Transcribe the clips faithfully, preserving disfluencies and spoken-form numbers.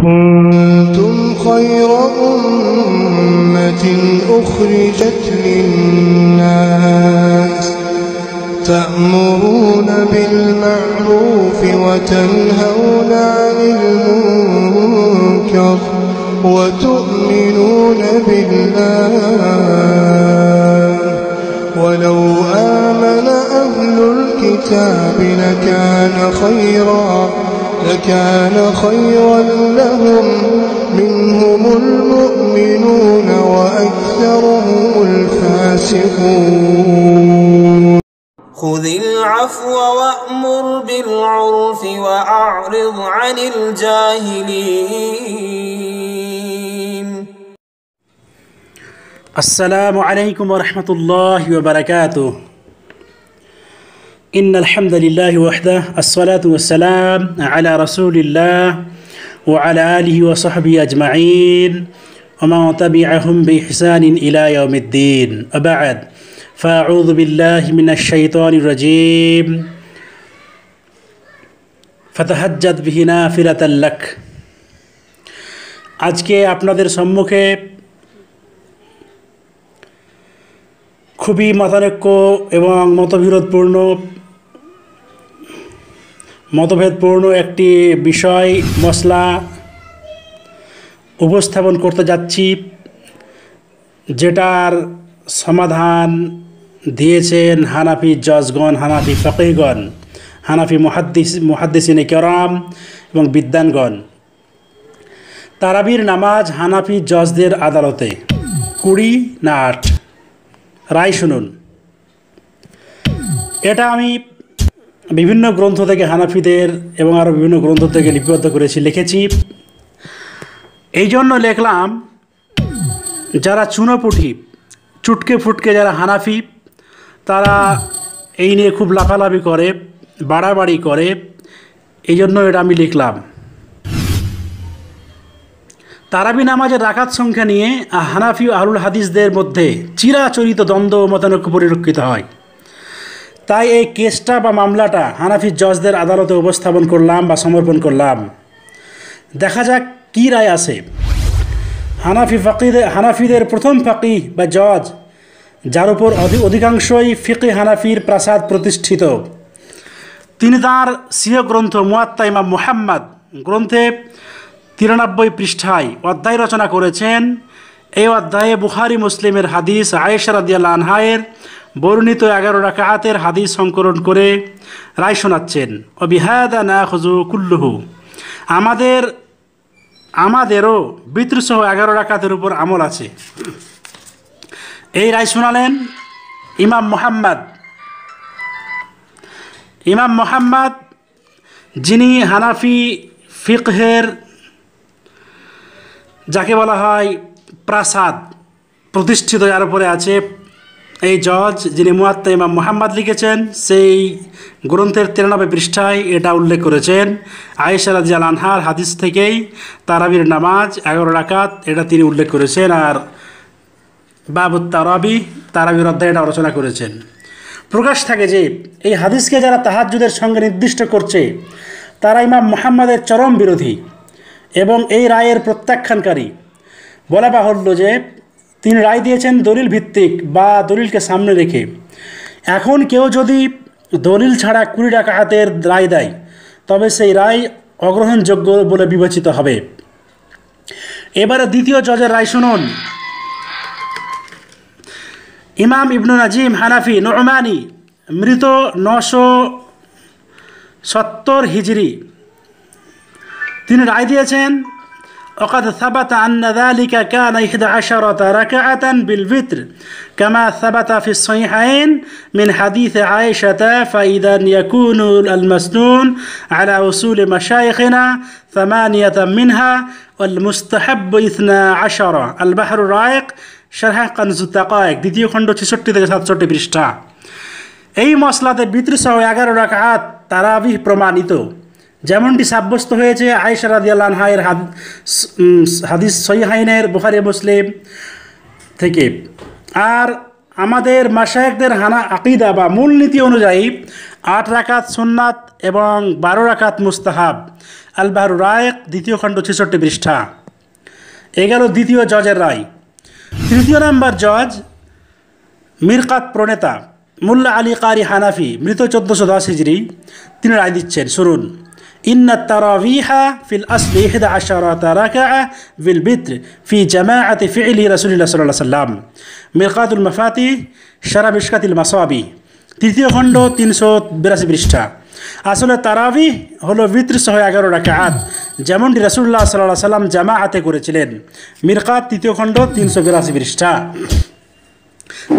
كنتم خير أمة أخرجت للناس تأمرون بالمعروف وتنهون عن المنكر وتؤمنون بالله ولو آمن أهل الكتاب لكان خيرا لكان خيرا لهم منهم المؤمنون وأكثرهم الفاسقون. خذ العفو وأمر بالعرف وأعرض عن الجاهلين. السلام عليكم ورحمة الله وبركاته. إن الحمد لله وحده الصلاة والسلام على رسول الله وعلى آله وصحبه أجمعين ومن تبعهم بإحسان إلى يوم الدين. وبعد فأعوذ بالله من الشيطان الرجيم. فتهجد به نافلة لك. আজকে আপনাদের সম্মুখে খুবই মতানৈক্য এবং মতবিরোধপূর্ণ মতভেদপূর্ণ একটি বিষয় মশলা উপস্থাপন করতে যাচ্ছি, যেটার সমাধান দিয়েছেন হানাফি জজগণ, হানাফি ফকিহগণ, হানাফি মুহাদ্দিস মুহাদ্দিসিনে কেরাম এবং বিদ্বানগণ। তারাবির নামাজ হানাফি জজদের আদালতে কুড়ি না আট, রায় শুনুন। এটা আমি বিভিন্ন গ্রন্থ থেকে, হানাফিদের এবং আরও বিভিন্ন গ্রন্থ থেকে লিপিবদ্ধ করেছি, লিখেছি। এই জন্য লিখলাম, যারা চুনোপুঁটি চুটকে ফুটকে যারা হানাফি, তারা এই নিয়ে খুব লাফালাফি করে, বাড়াবাড়ি করে, এই জন্য এটা আমি লিখলাম। তারাবি নামাজের রাকাত সংখ্যা নিয়ে হানাফি ও আহলুল হাদিসদের মধ্যে চিরাচরিত দ্বন্দ্ব ও মতানৈক্য পরিলক্ষিত হয়। তাই এই কেসটা বা মামলাটা হানাফি জজদের আদালতে উপস্থাপন করলাম বা সমর্পণ করলাম। দেখা যাক কী রায় আসে। হানাফি ফাকিদের হানাফিদের প্রথম ফাকিহ বা জজ, যার উপর অধিকাংশই ফিকে হানাফির প্রাসাদ প্রতিষ্ঠিত, তিনি তাঁর সিয় গ্রন্থ মুয়াত্তা ইমাম মুহাম্মদ গ্রন্থে তিরানব্বই পৃষ্ঠায় অধ্যায় রচনা করেছেন। এই অধ্যায়ে বুখারি মুসলিমের হাদিস, আয়েশা রাদিয়াল্লাহু আনহায়ের বর্ণিত এগারো রাকাতের হাদিস সংকলন করে রায় শোনাচ্ছেন। ও বিহাদা নাখুযু কুল্লুহু, আমাদের আমাদেরও বিতৃসহ এগারো রাকাতের উপর আমল আছে। এই রায় শোনালেন ইমাম মুহাম্মদ ইমাম মুহাম্মদ যিনি হানাফি ফিকহের, যাকে বলা হয় প্রাসাদ প্রতিষ্ঠিত, যার উপরে আছে এই জজ, যিনি মুয়াত্তা ইমাম মুহাম্মদ লিখেছেন, সেই গ্রন্থের তিরানব্বই পৃষ্ঠায় এটা উল্লেখ করেছেন। আয়েশা রাদিয়াল্লাহু আনহার হাদিস থেকেই তারাবির নামাজ এগারো রাকাত, এটা তিনি উল্লেখ করেছেন। আর বাবুত তারাবি, তারাবির অধ্যায় এটা রচনা করেছেন। প্রকাশ থাকে যে এই হাদিসকে যারা তাহাজ্জুদের সঙ্গে নির্দিষ্ট করছে, তারা ইমাম মুহাম্মদের চরম বিরোধী এবং এই রায়ের প্রত্যাখ্যানকারী। বলা বাহুল্য যে তিনি রায় দিয়েছেন দলিল ভিত্তিক বা দলিলকে সামনে রেখে। এখন কেউ যদি দলিল ছাড়া কুড়ি রাকাতের রায় দেয়, তবে সেই রায় অগ্রহণযোগ্য বলে বিবেচিত হবে। এবারে দ্বিতীয় জজের রায় শুনুন। ইমাম ইবনু নাজিম হানাফি নুমানি, মৃত নশো সত্তর হিজরি, তিনি রায় দিয়েছেন। وقد ثبت أن ذلك كان إحدى عشرة ركعة بالوتر كما ثبت في الصحيحين من حديث عائشة فإذا يكون المسنون على وصول مشايخنا ثمانية منها والمستحب اثنا عشر. البحر الرائق شرح كنز الدقائق দ্বিতীয় খণ্ড ছেষট্টি থেকে সাতষট্টি পৃষ্ঠা। এই মাসলাতে বিতৃসহ এগারো রাকাত তারাবিহ প্রমাণিত, যেমনটি সাব্যস্ত হয়েছে আয়েশা রাদিয়াল্লাহু আনহার হাদিস সহিহাইনের বুখারী মুসলিম থেকে। আর আমাদের মাশায়েখদের হানা আকীদা বা মূলনীতি অনুযায়ী আট রাকাত সুন্নাত এবং বারো রাকাত মুস্তাহাব। আল বাহরুর রায়েক দ্বিতীয় খণ্ড ছেষট্টি পৃষ্ঠা। এ গেল দ্বিতীয় জজের রায়। তৃতীয় নম্বর জজ মিরকাত প্রণেতা মোল্লা আলী কারি হানাফি, মৃত চোদ্দোশো দশ হিজরি, তিনি রায় দিচ্ছেন। শুনুন, ইন্না তারাবিহা ফিল আসলি ইহদা আশারাতা রাকাআ বিল বিত্র ফি জামাআতি ফিইলি রাসূলুল্লাহ সাল্লাল্লাহু আলাইহি ওয়াসাল্লাম। মিরকাতুল মাফাতিহ শারহ মিশকাতিল মাসাবিহ, তৃতীয় খণ্ড তিনশো বিরাশি পৃষ্ঠা। আসলে তারাবিহ হলো বিত্র সহ এগারো রাকাআত, যেমনটি রাসূলুল্লাহ সাল্লাল্লাহু আলাইহি ওয়াসাল্লাম জামাআতে করেছিলেন। মিরকাত তৃতীয় খণ্ড তিনশো বিরাশি পৃষ্ঠা।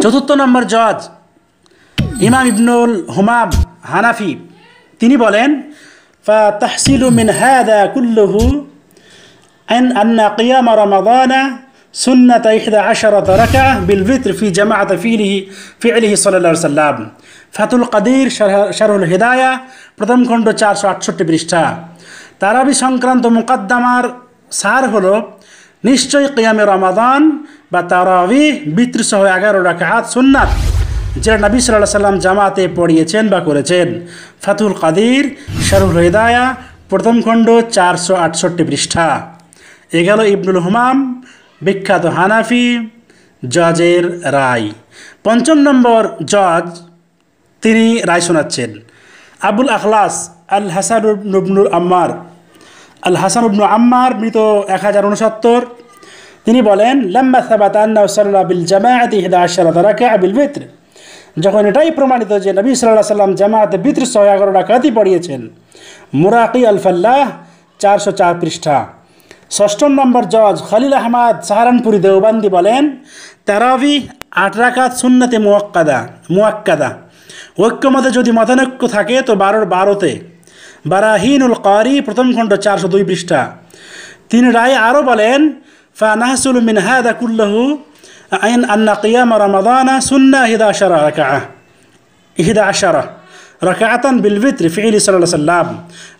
চতুর্থ নম্বর জজ ইমাম ইবনুল হুমাম হানাফি, তিনি বলেন, فتحصل من هذا كله أن أن قيام رمضان سنة إحدى عشرة ركعة بالوتر في جماعة فعله فعله صلى الله عليه وسلم. فتح القدير شرح الهداية প্রথম খণ্ড চারশো আটষট্টি পৃষ্ঠা। তারাবি সংক্রান্ত মুকদ্দমার সার হলো নিশ্চয়ই কিয়ামে রমাদান বা তারাবি বিত্র সহ এগারো রাকাত সুন্নাত, যারা নবী সাল্লাল্লাহু আলাইহি সাল্লাম জামাতে পড়িয়েছেন বা করেছেন। ফাতুল কাদির শারুল হিদায়া প্রথম খণ্ড চারশো আটষট্টি পৃষ্ঠা। এ গেল ইবনুল হুমাম বিখ্যাত হানাফি জজের রায়। পঞ্চম নম্বর জজ তিনি রায় শোনাচ্ছেন। আবুল আখলাস আল হাসান ইবনুল আম্মার আল হাসান ইবনু আম্মার, মৃত এক হাজার উনসত্তর, তিনি বলেন, লম্বা সাবাত আন্না সাল্লাল্লাহু বিল জামাআতি ইহদা আশরাতা রাকাআ বিল বিত্র, যখন এটাই প্রমাণিত যে নবী সাল্লাল্লাহু আলাইহি সাল্লাম জামাতে বিত্র সহ এগারো রাকাতই পড়িয়েছেন। মুরাকি আল ফাল্লাহ চারশো চার পৃষ্ঠা। ষষ্ঠ নম্বর জজ খলিল আহমদ সাহারানপুরি দেওবন্দি বলেন, তারাবি আট রাকাত সুন্নতে মুয়াক্কাদা মুয়াক্কাদা ঐক্যমতে যদি মতানৈক্য থাকে তো বারোর বারোতে। বারাহিনুল কারি প্রথম খণ্ড চারশো দুই পৃষ্ঠা। তিনি রায় আরও বলেন, ফা নাহসুল মিন হাযা কুল্লাহু আইন আন্না কিয়াম রমাদান সুন্না ইহদা আশারা রাকাআ ইহদা আশারা রাকাআতান বিল বিত্র ফিইলি সাল্লাল্লাহু আলাইহি সাল্লাম।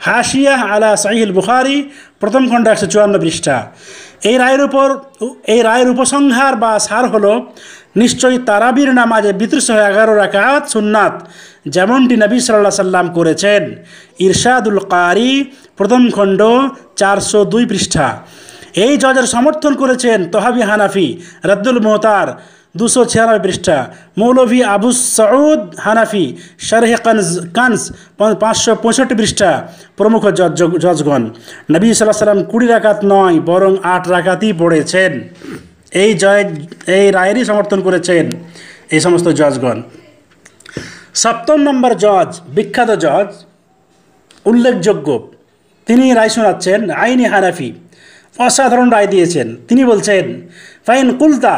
হাশিয়া আলা সহিহুল বুখারী প্রথম খণ্ড একশো চুয়ান্ন পৃষ্ঠা। এই রায়ের উপর এই রায়ের উপসংহার বা সার হলো নিশ্চয়ই তারাবির নামাজে বিত্র সহ এগারো রাকাআত সুন্নাত, যেমনটি নবী সাল্লাল্লাহু আলাইহি সাল্লাম করেছেন। ইরশাদুল কারী প্রথম খণ্ড চারশো দুই পৃষ্ঠা। এই জজের সমর্থন করেছেন তহাবি হানাফি রদ্দুল মোহতার দুশো ছিয়ানব্বই পৃষ্ঠা, মৌলভী আবু সউদ হানাফি শরহে কনজ কনস পাঁচশো পঁয়ষট্টি পৃষ্ঠা প্রমুখ জজ জজগণ। নবী সাল্লাল্লাহু আলাইহি সাল্লাম কুড়ি রাকাত নয় বরং আট রাকাতই পড়েছেন। এই জয় এই রায়েরই সমর্থন করেছেন এই সমস্ত জজগণ। সপ্তম নম্বর জজ বিখ্যাত জজ উল্লেখযোগ্য, তিনি রায় শোনাচ্ছেন। আইনি হানাফি অসাধারণ রায় দিয়েছেন। তিনি বলছেন, ফাইন কুলতা,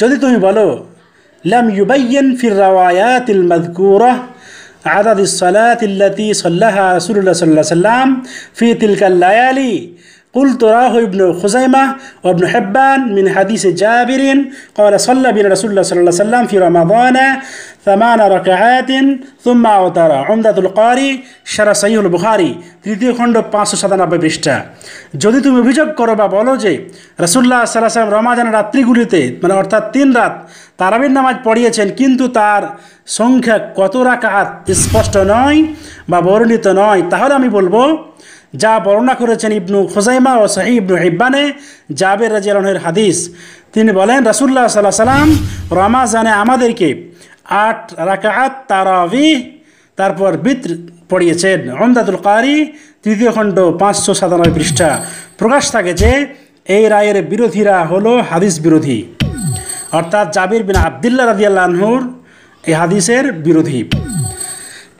যদি তুমি বলো, লাম ইউবাইয়িন ফির রাওয়ায়াতিল মাযকুরা আদাদ সালাতিল্লাতী সাল্লাহা রাসূলুল্লাহ সাল্লাল্লাহু আলাইহি সাল্লাম ফি তিলকা লায়ালি, কুল তুরাহু ইবনু খুজাইমা ওয়া ইবনু হিব্বান মিন হাদিসি জাবিরিন ক্বালা সাল্লা বিনা রাসূলুল্লাহ সাল্লাল্লাহু আলাইহি সাল্লাম ফি রমাদানা সামান রাকাআতিন সুম্মা আওতারা। উমদাতুল ক্বারী শারহ সহিহুল বুখারী তৃতীয় খণ্ড পাঁচশো সাতানব্বই পৃষ্ঠা। যদি তুমি অভিযোগ করো বা বলো যে রাসূলুল্লাহ সাল্লাল্লাহু আলাইহি সাল্লাম রমাদানের রাত্রিগুলিতে, মানে অর্থাৎ তিন রাত তারাবির নামাজ পড়িয়েছেন, কিন্তু তার সংখ্যা কত রাকাআত স্পষ্ট নয় বা বর্ণিত নয়, তাহলে আমি বলবো যা বর্ণনা করেছেন ইবনু খুজাইমা ও সহিহ ইবনু হিব্বানে জাবের রাদিয়াল্লাহু আনহুর হাদিস। তিনি বলেন, রাসূলুল্লাহ সাল্লাল্লাহু আলাইহি সাল্লাম রমাজানে আমাদেরকে আট রাকাআত তারাবিহ তারপর বিত্র পড়িয়েছেন। উমদাতুল ক্বারী তৃতীয় খণ্ড পাঁচশো সাতানব্বই পৃষ্ঠা। প্রকাশ থাকে যে এই রায়ের বিরোধীরা হলো হাদিস বিরোধী, অর্থাৎ জাবির বিন আবদুল্লাহ রাদিয়াল্লাহু আনহুর এই হাদিসের বিরোধী।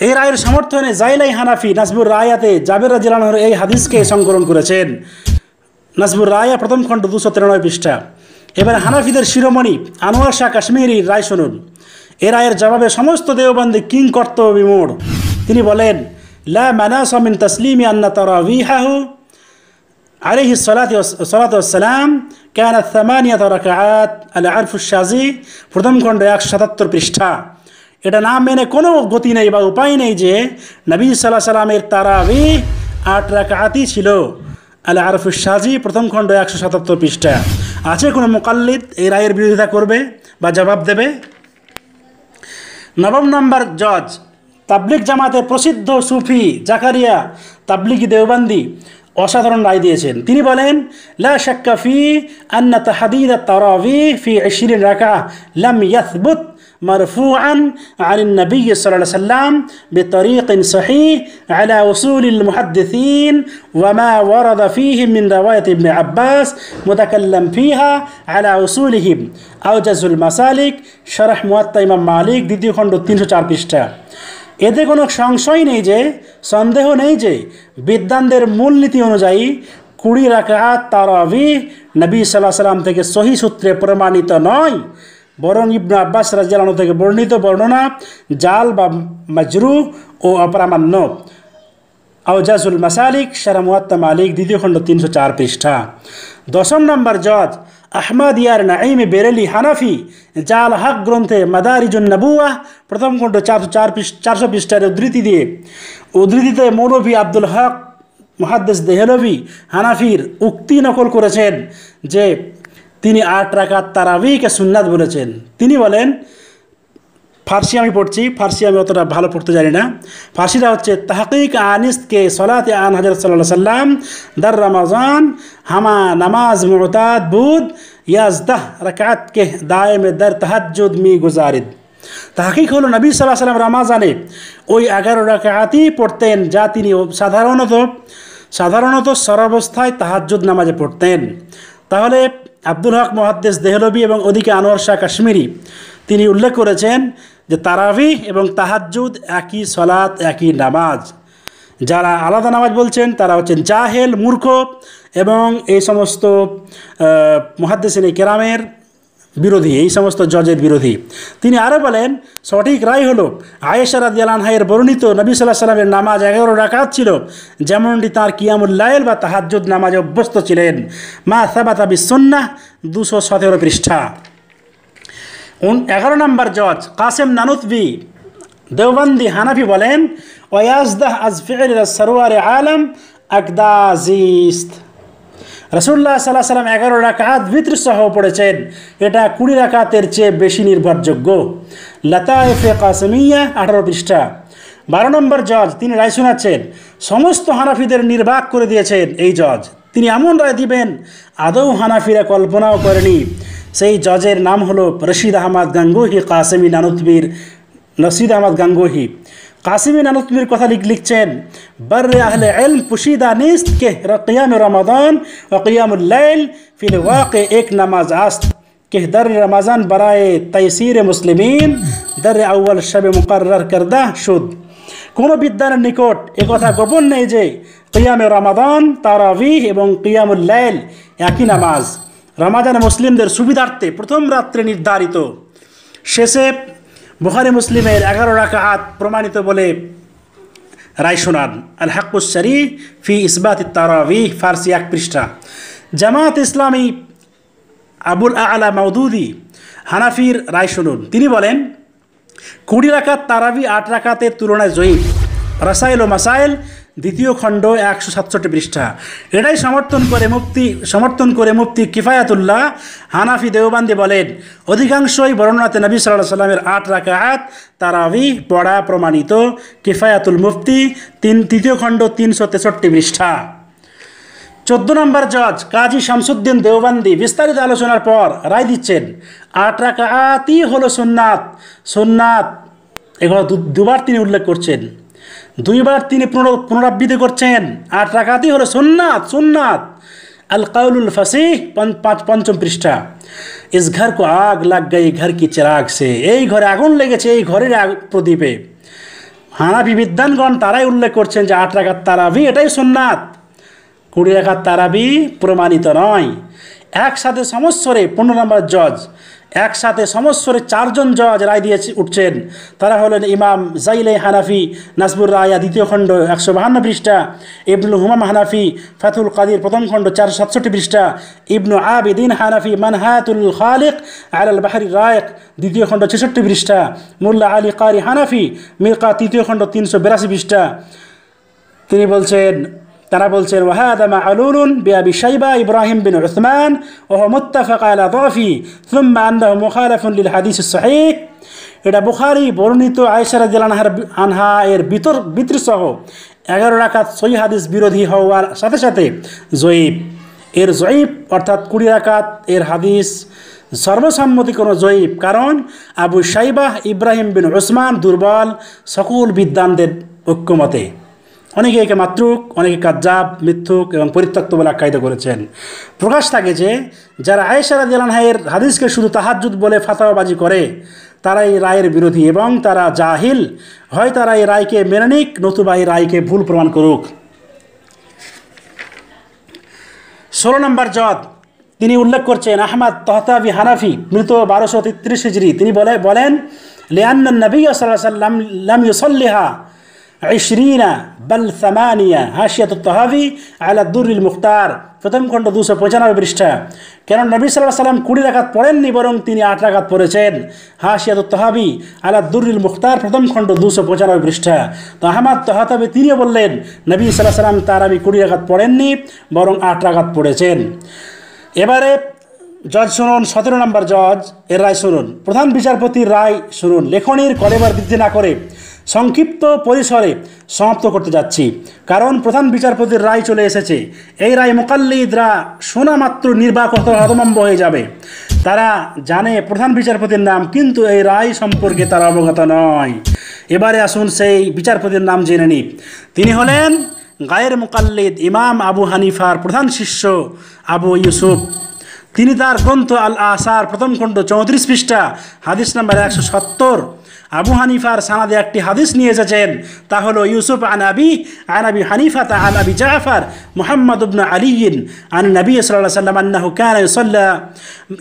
এই রায়ের সমর্থনে জাইলাই হানাফি নাসবুর রায়াতে জাবের রাদিয়াল্লাহু আনহুর এই হাদিসকে সংকলন করেছেন। নাসবুর রায়া প্রথম খণ্ড দুশো তিরানব্বই পৃষ্ঠা। এবার হানাফিদের শিরোমণি আনোয়ার শাহ কাশ্মীরি রায় শুনুন। এ রায়ের জবাবে সমস্ত দেওবন্দি কিংকর্তব্য বিমূঢ়। তিনি বলেন, লা মানাসা মিন তাসলিমি আন্না তারাবিহাহু আলাইহি সালাতু ওয়াস সালাম কানাত সামানিয়াত রাকাআত আল আরফুশ শাজি প্রথম খণ্ড একশো সাতাত্তর পৃষ্ঠা। এটা না মেনে কোনো গতি নেই বা উপায় নেই যে নবী সাল্লাল্লাহু আলাইহি সাল্লামের তারাবিহ আট রাকাতই ছিল। আল আরফুশ শাজি প্রথম খণ্ড একশো সাতাত্তর পৃষ্ঠা। আছে কোনো মুকাল্লিদ এই রায়ের বিরোধিতা করবে বা জবাব দেবে? নবম নম্বর জজ তাবলিগ জামাতের প্রসিদ্ধ সুফি জাকারিয়া তাবলিগি দেওবন্দি অসাধারণ রায় দিয়েছেন। তিনি বলেন, লা শাক্কা ফি আন্না তাহদীদ আত-তারাবিহ ফি আশরিন রাকাহ লাম ইয়াসবুত মারফুআন আন নবী সাল্লাল্লাহু আলাইহি ওয়াসাল্লাম বিতরিকিন সহীহ আলা উসূলিল মুহাদ্দিসিন ওয়া মা ওয়ারাদা ফীহি মিন রিওয়ায়াত ইবনে আব্বাস মুতাকাল্লাম ফীহা আলা উসূলিহিম আওজাজুল মাসালিক শরহ মুওয়াত্তা ইমাম মালিক দ্বিতীয় খণ্ড তিনশো চার পৃষ্ঠা। এতে কোনো সংশয় নেই যে সন্দেহ নেই যে বিদ্বানদের মূলনীতি অনুযায়ী কুড়ি রাকাত তারাবিহ নবী সাল্লাল্লাহু আলাইহি ওয়াসাল্লাম থেকে সহিহ সূত্রে প্রমাণিত নয়, বরং ইবনে আব্বাস রাদিয়াল্লাহু আনহু থেকে বর্ণিত বর্ণনা জাল বা মাজরুহ ও অপ্রামাণ্য। আওজাজুল মাসালিক শরহ মুওয়াত্তা মালিক দ্বিতীয় খণ্ড তিনশো চার পৃষ্ঠা। দশম নম্বর জজ আহমদ ইয়ার নাঈম বেরেলি হানাফি জাল হক গ্রন্থে মাদারিজুন নবুওয়াহ প্রথম খণ্ড চারশো চার চারশো পৃষ্ঠার উদ্ধৃতি দিয়ে উদ্ধৃতিতে মৌলভী আব্দুল হক মুহাদ্দিস দেহলভী হানাফির উক্তি নকল করেছেন যে তিনি আট রাকাত তারাবিহকে সুন্নাত বলেছেন। তিনি বলেন, ফার্সি আমি পড়ছি, ফার্সি আমি অতটা ভালো পড়তে জানি না। ফার্সিটা হচ্ছে তাহকিক আনিসকে সলাতে আন হযরত সাল্লাল্লাহু আলাইহি সাল্লাম দর রমাজান হামা নামাজ মুতাদ বুদ ইয়াজদাহ রাকাত কে দায়েমে দর তাহাজ্জুদ মি গুজারিদ। তাহকিক হলো নবী সাল্লাল্লাহু আলাইহি সাল্লাম রমাজানে ওই এগারো রাকাতই পড়তেন যা তিনি সাধারণত সাধারণত সর্বাবস্থায় তাহাজ্জুদ নামাজে পড়তেন। তাহলে আব্দুল হক মুহাদ্দিস দেহলভী এবং ওদিকে আনোয়ার শাহ কাশ্মীরি তিনি উল্লেখ করেছেন যে তারাবিহ এবং তাহাজ্জুদ একই সলাত, একই নামাজ। যারা আলাদা নামাজ বলছেন তারা হচ্ছেন জাহেল, মূর্খ, এবং এই সমস্ত মুহাদ্দিসিনে কেরামের বিরোধী, এই সমস্ত জজের বিরোধী। তিনি আরও বলেন, সঠিক রায় হলো আয়েশা রাদিয়াল্লাহু আনহা এর বর্ণিত নবী সাল্লাল্লাহু আলাইহি সাল্লামের নামাজ এগারো রাকাত ছিল, যেমনটি তাঁর কিয়ামুল লাইল বা তাহাজ্জুদ নামাজে অভ্যস্ত ছিলেন। মা সাবাতা বিসুন্নাহ দুশো সতেরো পৃষ্ঠা। এগারো নম্বর জজ কাসেম নানুতবি দেওবন্দি হানাফি বলেন, ওয়াজদাহ আজ ফিল সরওয়ার আলম আকদাজিস্ত রাসূলুল্লাহ সাল্লাল্লাহু আলাইহি সাল্লাম এগারো রাকাত বিত্র সহ পড়েছেন, এটা কুড়ি রাকাতের চেয়ে বেশি নির্ভরযোগ্য। লতায়েফে কাসেমিয়া আঠারো পৃষ্ঠা। বারো নম্বর জজ তিনি রায় শোনাচ্ছেন, সমস্ত হানাফিদের নির্বাক করে দিয়েছেন এই জজ। তিনি এমন রায় দিবেন আদৌ হানাফিরা কল্পনাও করেনি। সেই জজের নাম হলো রশিদ আহমদ গাঙ্গুহি কাসেমি নানুতবির রশিদ আহমদ গাঙ্গুহি। কাসেমি নানুতবির কথা লিখছেন, বাররে আহলে ইলম পুশিদা নিস্ত কে কিয়াম রমাদান ও কিয়ামুল লাইল ফিল ওয়াকে এক নামাজ আস্ত কে দর রমাজান বরায়ে তাইসির মুসলিমিন দর আউয়াল শবে মুকরর করদা শুদ। কোনো বিদ্যানের নিকট একথা গোপন নেই যে কিয়ামে রমাদান, তারাবিহ এবং কিয়ামুল লাইল একই নামাজ, রমাজান মুসলিমদের সুবিধার্থে প্রথম রাত্রে নির্ধারিত। শেষে বুখারী মুসলিমের এগারো রাকাত প্রমাণিত বলে রায় শোনান। আল হাক্কুস শরীহ ফি ইসবাত তারাবিহ ফার্সি এক পৃষ্ঠা। জামাত ইসলামী আবুল আলা মাউদুদি হানাফির রায় শুনুন। তিনি বলেন, কুড়ি রাকাত তারাবি আট রাকাতের তুলনায় জয়ীফ। রাসাইল ও মাসাইল দ্বিতীয় খণ্ড একশো সাতষট্টি পৃষ্ঠা। এটাই সমর্থন করে মুফতি সমর্থন করে মুফতি কিফায়াতুল্লাহ হানাফি দেওবন্দি বলেন, অধিকাংশই বর্ণনাতে নবী সাল্লাল্লাহু আলাইহি সাল্লামের আট রাকাত তারাবিহ পড়া প্রমাণিত। কিফায়াতুল মুফতি তিন তৃতীয় খণ্ড তিনশো তেষট্টি পৃষ্ঠা। চোদ্দ নম্বর জজ কাজী শামসুদ্দিন দেওবন্দি বিস্তারিত আলোচনার পর রায় দিচ্ছেন, আট রাকাতই হলো সুন্নাত। সুন্নাত এগুলো দুবার তিনি উল্লেখ করছেন, দুইবার তিনি পুনরাবৃত্তি করছেন, আট রাকাতই হলো সুন্নাত সুন্নাত। আল কাউলুল ফাসিহ পঞ্চম পৃষ্ঠা। ইস ঘর কো আগ লাগ গই ঘর কি চিরাগ সে, এই ঘরে আগুন লেগেছে এই ঘরের প্রদীপে। হানাফি বিদ্বানগণ তারাই উল্লেখ করছেন যে আট রাকাত তারাবি এটাই সুন্নাত, কুড়ি রাকাত তারাবি প্রমাণিত নয়। একসাথে সমস্বরে পনেরো নম্বর জজ একসাথে সমস্বরে চারজন জজ রায় দিয়ে উঠছেন। তারা হলেন ইমাম জাইলে হানাফি নাসবুর রায়া দ্বিতীয় খণ্ড একশো বাহান্ন পৃষ্ঠা, ইবনুল হুমাম হানাফি ফাতুল কাদির প্রথম খণ্ড চারশো সাতষট্টি পৃষ্ঠা, ইবনু আবিদিন হানাফি মানহাতুল খালিক আলাল বাহরি রায়েক দ্বিতীয় খণ্ড ছেষট্টি পৃষ্ঠা, মোল্লা আলী কারি হানাফি মিরকা তৃতীয় খণ্ড তিনশো বিরাশি পৃষ্ঠা। তিনি বলছেন তারা বলছেন, ওয়াহাদা মা'লুলুন বিআবি শাইবা ইব্রাহিম বিন উসমান ওয়া হুয়া মুত্তাফাক আলা দাফি সুম্মা আন্নাহু মুখালাফুন লিল হাদিস সহিহ। এটা বুখারী বর্ণিত আয়েশা রাদিয়াল্লাহু আনহা এর বিতর বিতর সহ এগারো রাকাত সহিহ হাদিস বিরোধী হওয়ার সাথে সাথে জয়ীফ, এর জয়ীফ অর্থাৎ কুড়ি রাকাত এর হাদিস সর্বসম্মতি কোনো জয়ীফ, কারণ আবু শাইবাহ ইব্রাহিম বিন উসমান দুর্বল সকল বিদ্বানদের ঐক্যমতে। অনেকে একে মাতরুক, অনেকে কাজ্জাব, মিথ্যুক এবং পরিত্যক্ত বলে আখ্যায়িত করেছেন। প্রকাশ থাকে যে যারা আয়েশা রাদিয়াল্লাহু আনহার হাদিসকে শুধু তাহাজ্জুদ বলে ফাতওয়াবাজি করে তারা এই রায়ের বিরোধী এবং তারা জাহিল, হয় তারা এই রায়কে মেনে নিক নতুবা এই রায়কে ভুল প্রমাণ করুক। ষোলো নম্বর জদ তিনি উল্লেখ করছেন আহমদ তহতাবি হানাফি মৃত বারোশো তেত্রিশ হিজরি, তিনি বলে বলেন লিআন্না নবী সাল্লাল্লাহু আলাইহি ওয়াসাল্লাম লাম ইউসাল্লিহা ইশরিনা বাল সামানিয়া। হাশিয়াতুত তাহাবি আলা দুরুল মুখতার, প্রথম খণ্ড দুশো পঁচানব্বই পৃষ্ঠা। কেন নবী সাল্লাল্লাহু আলাইহি ওয়াসাল্লাম কুড়ি রাকাত পড়েননি, বরং তিনি আট রাকাত পড়েছেন। হাশিয়াতুত তাহাবি আলা দুরুল মুখতার প্রথম খণ্ড দুশো পঁচানব্বই পৃষ্ঠা। তো আহমদ তাহাবি তিনিও বললেন নবী সাল্লাল্লাহু আলাইহি ওয়াসাল্লাম তারাবি কুড়ি রাকাত পড়েননি, বরং আট রাকাত পড়েছেন। এবারে জজ শুনুন, সতেরো নম্বর জজ এর রায় শুনুন, প্রধান বিচারপতির রায় শুনুন। লেখনির কলেবর বৃদ্ধি না করে সংক্ষিপ্ত পরিসরে সমাপ্ত করতে যাচ্ছি, কারণ প্রধান বিচারপতির রায় চলে এসেছে। এই রায় মুকাল্লিদরা শোনা মাত্র নির্বাক হতভম্ব হয়ে যাবে। তারা জানে প্রধান বিচারপতির নাম, কিন্তু এই রায় সম্পর্কে তারা অবগত নয়। এবারে আসুন সেই বিচারপতির নাম জেনে নিই। তিনি হলেন গায়ের মুকাল্লিদ ইমাম আবু হানিফার প্রধান শিষ্য আবু ইউসুফ। তিনি তার গ্রন্থ আল আসার প্রথম খণ্ড চৌত্রিশ পৃষ্ঠা হাদিস নাম্বার একশো সত্তর, আবু হানিফার সানাদে একটি হাদিস নিয়ে এসেছেন, তা হলো ইউসুফ আন আবি আন আবি হানিফাতা আন আবি জাফর মুহাম্মদ ইবনে আলী আন নবী সাল্লাল্লাহু আলাইহি ওয়াসাল্লাম আন্নাহু কানা ইউসাল্লি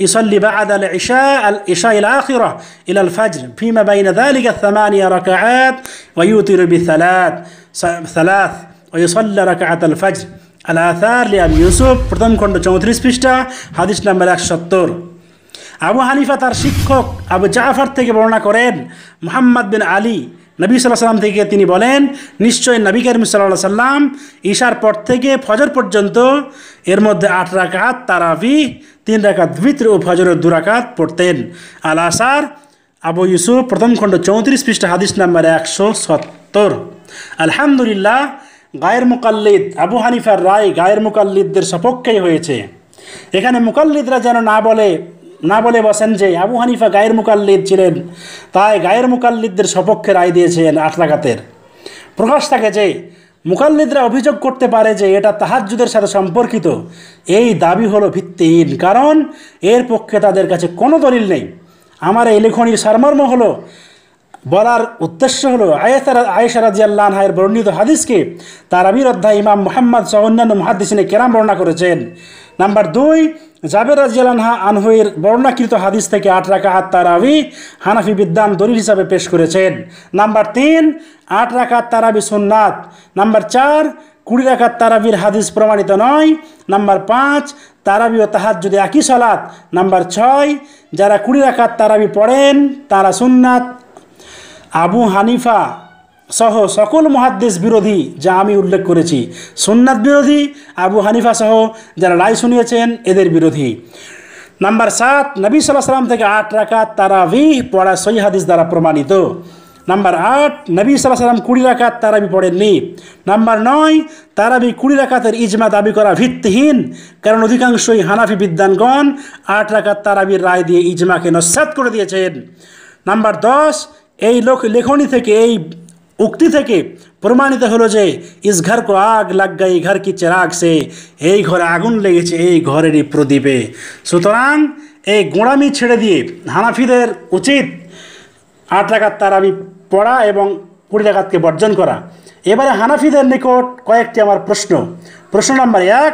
ইউসাল্লি বা'দ আল ইশা আল ইশা আল আখিরা ইলা আল ফজর ফিমা বাইনা যালিকা সামানিয়া রাকাআত ওয়া ইউতির বিসালাত সালাস ওয়া ইউসাল্লি রাকাআত আল ফজর। আল আসার লি আবি ইউসুফ প্রথম খণ্ড চৌত্রিশ পৃষ্ঠা হাদিস নাম্বার একশো সত্তর। আবু হানিফা তার শিক্ষক আবু জাফর থেকে বর্ণনা করেন মুহাম্মদ বিন আলী নবী সাল্লাল্লাহু আলাইহি ওয়াসাল্লাম থেকে, তিনি বলেন নিশ্চয় নবী করিম সাল্লাল্লাহু আলাইহি ওয়াসাল্লাম ঈশার পর থেকে ফজর পর্যন্ত এর মধ্যে আট রাকাত তারাবি, তিন রাকাত বিতর ও ফজরের দু রাকাত পড়তেন। আল আসার আবু ইউসুফ প্রথম খণ্ড চৌত্রিশ পৃষ্ঠা হাদিস নাম্বার একশো সত্তর। আলহামদুলিল্লাহ, গায়ের মুকাল্লিদ আবু হানিফার রায় গায়ের মুকাল্লিদদের সপক্ষেই হয়েছে। এখানে মুকাল্লিদরা যেন না বলে না বলে বসেন যে আবু হানিফা গায়ের মুকাল্লিদ ছিলেন, তাই গায়ের মুকাল্লিদদের সপক্ষে রায় দিয়েছেন আট রাকাতের। প্রকাশ থাকে যে মুকাল্লিদরা অভিযোগ করতে পারে যে এটা তাহাজ্জুদের সাথে সম্পর্কিত, এই দাবি হলো ভিত্তিহীন, কারণ এর পক্ষে তাদের কাছে কোনো দলিল নেই। আমার এই লেখনির সারমর্ম হলো, বলার উদ্দেশ্য হলো আয়েশা আয়েশা রাদিয়াল্লাহু আনহার বর্ণিত হাদিসকে তারাবির অধ্যায় ইমাম মুহাম্মদ সহ অন্যান্য মুহাদ্দিসিনে কেরাম বর্ণনা করেছেন। নাম্বার দুই, জাবের রাদিয়াল্লাহু আনহুর বর্ণনাকৃত হাদিস থেকে আট রাকাত তারাবি হানাফি বিদ্বান দলিল হিসাবে পেশ করেছেন। নাম্বার তিন, আট রাকাত তারাবি সুন্নাত। নাম্বার চার, কুড়ি রাকাত তারাবির হাদিস প্রমাণিত নয়। নাম্বার পাঁচ, তারাবি ও তাহাজ্জুদে একই সালাত। নাম্বার ছয়, যারা কুড়ি রাকাত তারাবি পড়েন তারা সুন্নাত। আবু হানিফা সহ সকল মুহাদ্দিস বিরোধী, যা আমি উল্লেখ করেছি, সুন্নাত বিরোধী। আবু হানিফা সহ যারা রায় শুনিয়েছেন এদের বিরোধী। নাম্বার সাত, নবী সাল্লাল্লাহু আলাইহি ওয়াসাল্লাম থেকে আট রাকাত তারাবিহ পড়া সহিহ হাদিস দ্বারা প্রমাণিত। নাম্বার আট, নবী সাল্লাল্লাহু আলাইহি ওয়াসাল্লাম কুড়ি রাকাত তারাবি পড়েননি। নাম্বার নয়, তারাবি কুড়ি রাকাতের ইজমা দাবি করা ভিত্তিহীন, কারণ অধিকাংশই হানাফি বিদ্বানগণ আট রাকাত তারাবির রায় দিয়ে ইজমাকে নস্যাৎ করে দিয়েছেন। নাম্বার দশ, এই লোক লেখনী থেকে এই উক্তি থেকে প্রমাণিত হলো যে ইস ঘর কো আগ লাগ গই ঘর কি চিরাগ সে, এই ঘরে আগুন লেগেছে এই ঘরেরই প্রদীপে। সুতরাং এই গোঁড়ামি ছেড়ে দিয়ে হানাফিদের উচিত আট রাকাত তারাবি পড়া এবং কুড়ি রাকাতকে বর্জন করা। এবারে হানাফিদের নিকট কয়েকটি আমার প্রশ্ন। প্রশ্ন নম্বর এক,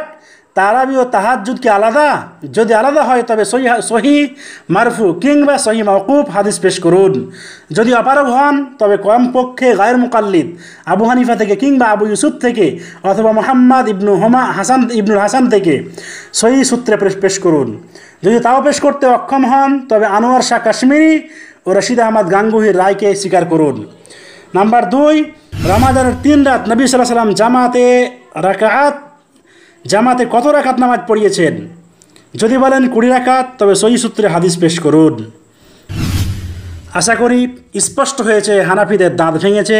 তারাবি ও তাহাজ্জুদ কি আলাদা? যদি আলাদা হয় তবে সহিহ সহিহ মারফু কিংবা সহিহ মাওকুফ হাদিস পেশ করুন। যদি অপারগ হন তবে কমপক্ষে গায়ের মুকাল্লিদ আবু হানিফা থেকে কিংবা আবু ইউসুফ থেকে অথবা মুহাম্মদ ইবনু হুমা হাসান ইবনুল হাসান থেকে সহিহ সূত্রে পেশ করুন। যদি তাও পেশ করতে অক্ষম হন তবে আনোয়ার শাহ কাশ্মীরি ও রশিদ আহমদ গাঙ্গুহির রায়কে স্বীকার করুন। নাম্বার দুই, রমাদানের তিন রাত নবী সাল্লাল্লাহু আলাইহি ওয়াসাল্লাম জামাতে রাকাআত জামাতে কত রাকাত নামাজ পড়িয়েছেন? যদি বলেন কুড়ি রাকাত তবে সহিহ সূত্রে হাদিস পেশ করুন। আশা করি স্পষ্ট হয়েছে হানাফিদের দাঁত ভেঙেছে,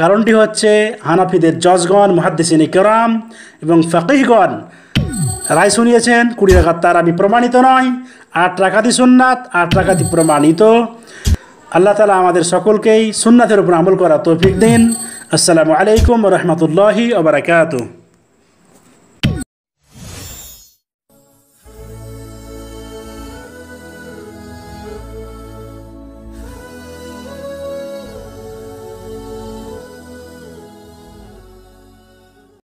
কারণটি হচ্ছে হানাফিদের জজগণ, মুহাদ্দিসিন কেরাম এবং ফাকিহগণ রায় শুনিয়েছেন কুড়ি রাকাত তারাবি প্রমাণিত নয়, আট রাকাতই সুন্নাত, আট রাকাতই প্রমাণিত। আল্লাহ তাআলা আমাদের সকলকেই সুন্নাতের উপর আমল করা তৌফিক দিন। আসসালামু আলাইকুম ওয়া রাহমাতুল্লাহি ওয়া বারাকাতুহু।